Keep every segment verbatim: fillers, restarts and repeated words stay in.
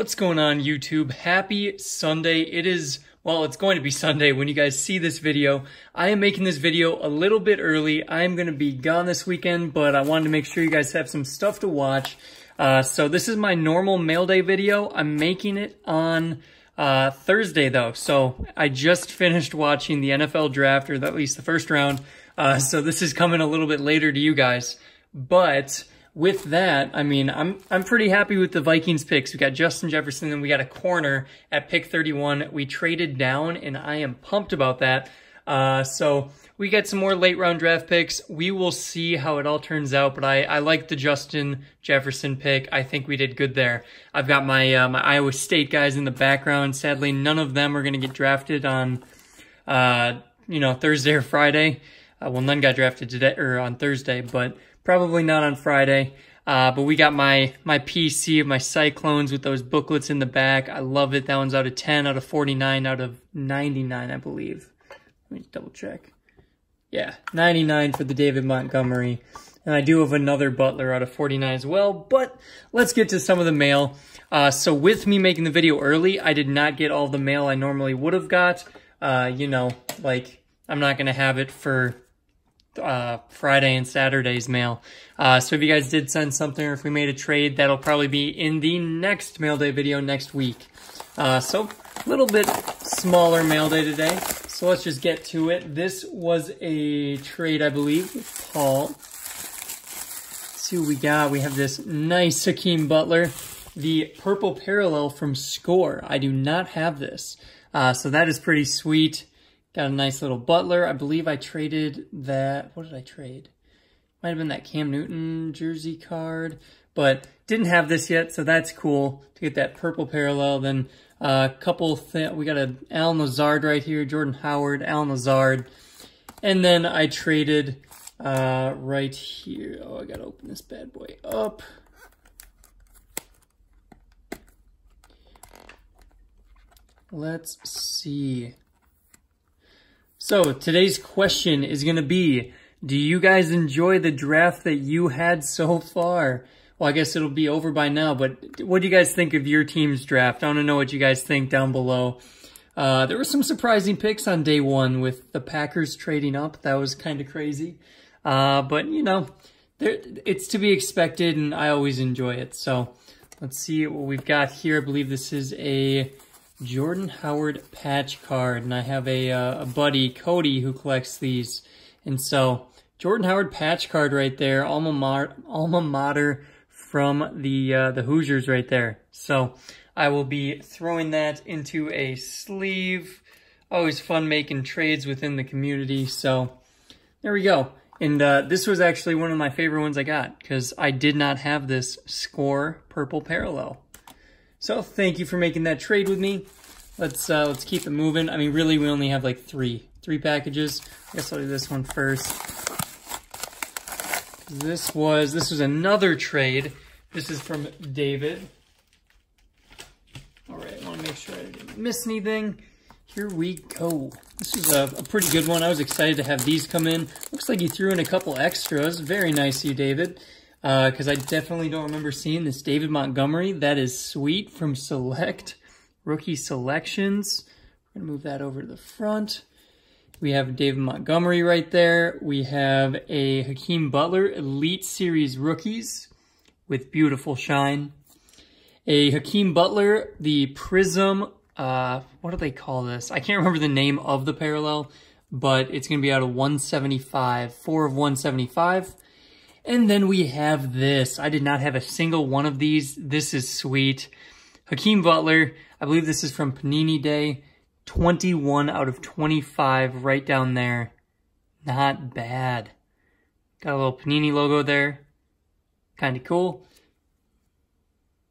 What's going on, YouTube? Happy Sunday. It is, well, it's going to be Sunday when you guys see this video. I am making this video a little bit early. I'm going to be gone this weekend, but I wanted to make sure you guys have some stuff to watch. Uh, so this is my normal mail day video. I'm making it on uh, Thursday, though. So I just finished watching the N F L draft, or at least the first round. Uh, so this is coming a little bit later to you guys. But with that, I mean, I'm I'm pretty happy with the Vikings picks. We got Justin Jefferson, and we got a corner at pick thirty-one. We traded down, and I am pumped about that. Uh, so we got some more late-round draft picks. We will see how it all turns out, but I, I like the Justin Jefferson pick. I think we did good there. I've got my, uh, my Iowa State guys in the background. Sadly, none of them are going to get drafted on uh, you know, Thursday or Friday. Uh, well, none got drafted today or on Thursday, but probably not on Friday. Uh, but we got my my P C of my Cyclones with those booklets in the back. I love it. That one's out of ten, out of forty-nine, out of ninety-nine, I believe. Let me double check. Yeah, ninety-nine for the David Montgomery. And I do have another Butler out of forty-nine as well, but let's get to some of the mail. Uh, so with me making the video early, I did not get all the mail I normally would have got. Uh, you know, like, I'm not going to have it for uh Friday and Saturday's mail. Uh so if you guys did send something, or if we made a trade, that'll probably be in the next mail day video next week. Uh so a little bit smaller mail day today, so let's just get to it. This was a trade, I believe, with Paul. Let's see what we got. We have this nice Hakeem Butler, the purple parallel from Score. I do not have this, uh so that is pretty sweet. Got a nice little Butler. I believe I traded that. What did I trade? Might have been that Cam Newton jersey card, but didn't have this yet, so that's cool to get that purple parallel. Then a uh, couple things. We got an Allen Lazard right here, Jordan Howard, Allen Lazard. And then I traded uh, right here. Oh, I got to open this bad boy up. Let's see. So today's question is going to be, do you guys enjoy the draft that you had so far? Well, I guess it'll be over by now, but what do you guys think of your team's draft? I want to know what you guys think down below. Uh, there were some surprising picks on day one with the Packers trading up. That was kind of crazy. Uh, but, you know, there, it's to be expected, and I always enjoy it. So let's see what we've got here. I believe this is a Jordan Howard patch card, and I have a, uh, a buddy, Cody, who collects these. And so, Jordan Howard patch card right there, alma mater, alma mater from the uh, the Hoosiers right there. So, I will be throwing that into a sleeve. Always fun making trades within the community. So, there we go. And uh, this was actually one of my favorite ones I got, because I did not have this Score purple parallel. So thank you for making that trade with me. Let's uh, let's keep it moving. I mean, really, we only have like three three packages. I guess I'll do this one first. This was this was another trade. This is from David. All right, I want to make sure I didn't miss anything. Here we go. This is a, a pretty good one. I was excited to have these come in. Looks like you threw in a couple extras. Very nice of you, David. Because uh, I definitely don't remember seeing this David Montgomery. That is sweet, from Select. Rookie Selections. We're going to move that over to the front. We have David Montgomery right there. We have a Hakeem Butler Elite Series Rookies with beautiful shine. A Hakeem Butler, the Prism, uh, what do they call this? I can't remember the name of the parallel, but it's going to be out of one seventy-five. four of one seventy-five. And then we have this. I did not have a single one of these. This is sweet. Hakeem Butler. I believe this is from Panini Day. twenty-one out of twenty-five right down there. Not bad. Got a little Panini logo there. Kind of cool.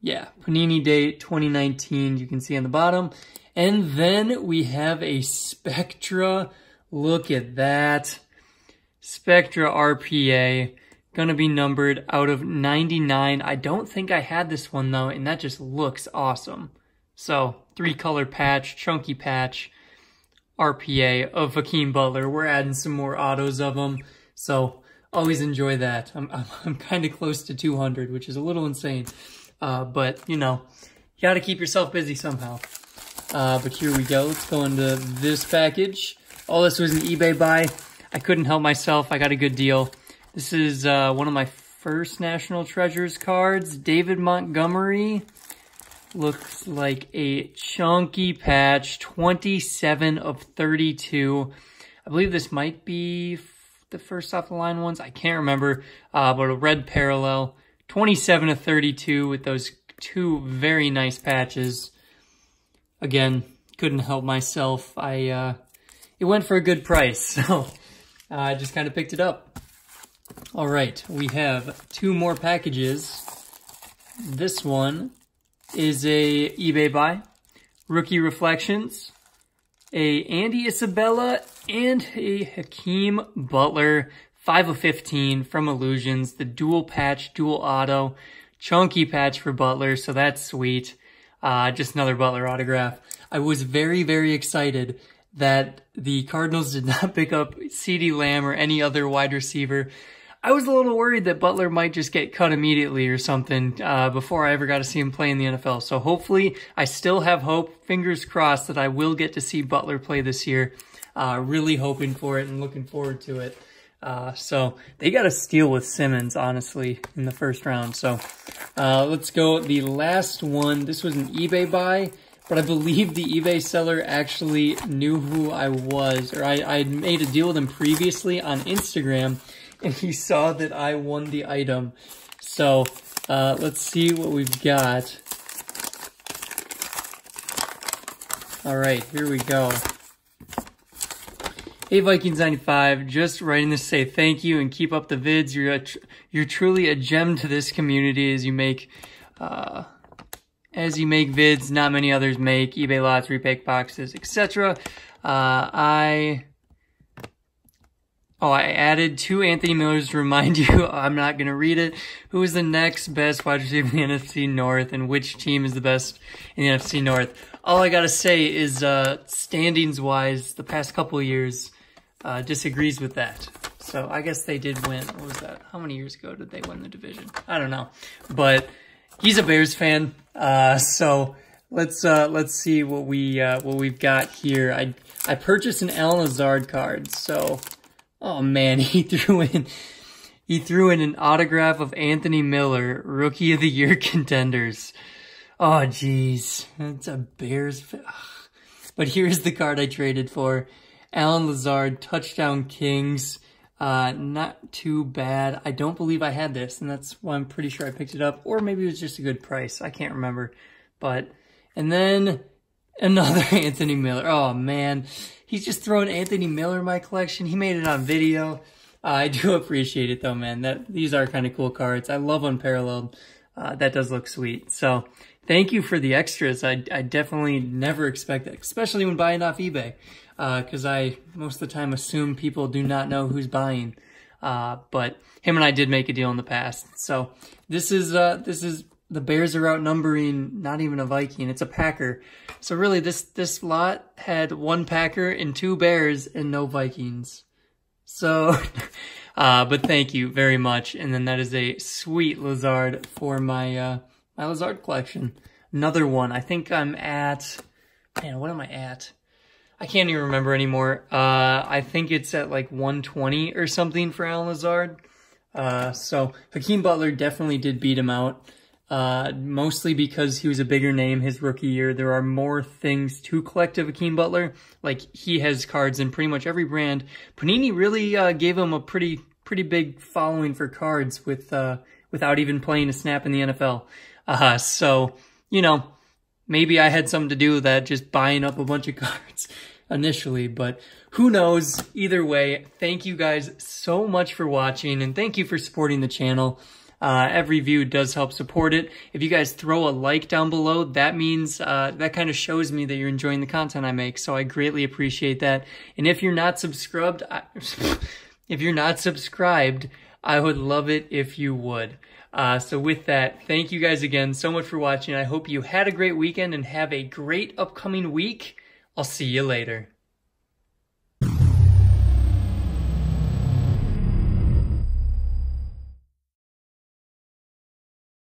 Yeah, Panini Day twenty nineteen, you can see on the bottom. And then we have a Spectra. Look at that. Spectra R P A. Gonna be numbered out of ninety-nine. I don't think I had this one though, and that just looks awesome. So, three color patch, chunky patch, R P A of Hakeem Butler. We're adding some more autos of them, so always enjoy that. I'm, I'm, I'm kind of close to two hundred, which is a little insane. Uh, but, you know, Got to keep yourself busy somehow. Uh, but here we go. Let's go into this package. All this was an eBay buy. I couldn't help myself. I got a good deal. This is uh, one of my first National Treasures cards. David Montgomery. Looks like a chunky patch. twenty-seven of thirty-two. I believe this might be the first off the line ones. I can't remember. Uh, but a red parallel. twenty-seven of thirty-two with those two very nice patches. Again, couldn't help myself. I uh, it went for a good price, so I uh, just kind of picked it up. All right, we have two more packages. This one is a eBay buy. Rookie Reflections, a Andy Isabella, and a Hakeem Butler, five of fifteen from Illusions. The dual patch, dual auto, chunky patch for Butler, so that's sweet. Uh, just another Butler autograph. I was very, very excited that the Cardinals did not pick up CeeDee Lamb or any other wide receiver. I was a little worried that Butler might just get cut immediately or something uh, before I ever got to see him play in the N F L. So hopefully, I still have hope. Fingers crossed that I will get to see Butler play this year. Uh, really hoping for it and looking forward to it. Uh, so they got a steal with Simmons, honestly, in the first round. So uh, let's go the last one. This was an eBay buy, but I believe the eBay seller actually knew who I was, or I, I had made a deal with him previously on Instagram, and he saw that I won the item. So uh, let's see what we've got. All right, here we go. Hey Vikings ninety-five, just writing this to say thank you and keep up the vids. You're a tr you're truly a gem to this community as you make uh, as you make vids not many others make, eBay lots, repack boxes, et cetera. Uh, I oh I added two Anthony Millers to remind you. I'm not gonna read it. Who is the next best wide receiver in the N F C North, and which team is the best in the N F C North? All I gotta say is uh, standings wise, the past couple of years. Uh, disagrees with that. So I guess they did win. What was that? How many years ago did they win the division? I don't know. But he's a Bears fan. Uh, so let's uh, let's see what we uh, what we've got here. I I purchased an Allen Lazard card. So oh man, he threw in he threw in an autograph of Anthony Miller, Rookie of the Year contenders. Oh geez, that's a Bears fan. But here's the card I traded for. Allen Lazard, Touchdown Kings, uh, not too bad. I don't believe I had this, and that's why I'm pretty sure I picked it up. Or maybe it was just a good price. I can't remember. But, and then another Anthony Miller. Oh, man. He's just throwing Anthony Miller in my collection. He made it on video. Uh, I do appreciate it, though, man. That These are kind of cool cards. I love Unparalleled. Uh, that does look sweet. So, thank you for the extras. I, I definitely never expect that, especially when buying off eBay. Because uh, I, most of the time, assume people do not know who's buying. Uh, but him and I did make a deal in the past. So this is, uh, this is the Bears are outnumbering not even a Viking. It's a Packer. So really, this, this lot had one Packer and two Bears and no Vikings. So, uh, but thank you very much. And then that is a sweet Lazard for my, uh, my Lazard collection. Another one. I think I'm at, man, what am I at? I can't even remember anymore. Uh, I think it's at like one twenty or something for Allen Lazard. Uh, so Hakeem Butler definitely did beat him out, uh, mostly because he was a bigger name his rookie year. There are more things to collect of Hakeem Butler. Like he has cards in pretty much every brand. Panini really uh, gave him a pretty pretty big following for cards with uh, without even playing a snap in the N F L. Uh, so, you know, maybe I had something to do with that, just buying up a bunch of cards initially, but who knows? Either way, thank you guys so much for watching, and thank you for supporting the channel. Uh, every view does help support it. If you guys throw a like down below, that means uh, that kind of shows me that you're enjoying the content I make, so I greatly appreciate that. And if you're not subscribed, I, if you're not subscribed, I would love it if you would. Uh, so with that, thank you guys again so much for watching. I hope you had a great weekend and have a great upcoming week. I'll see you later.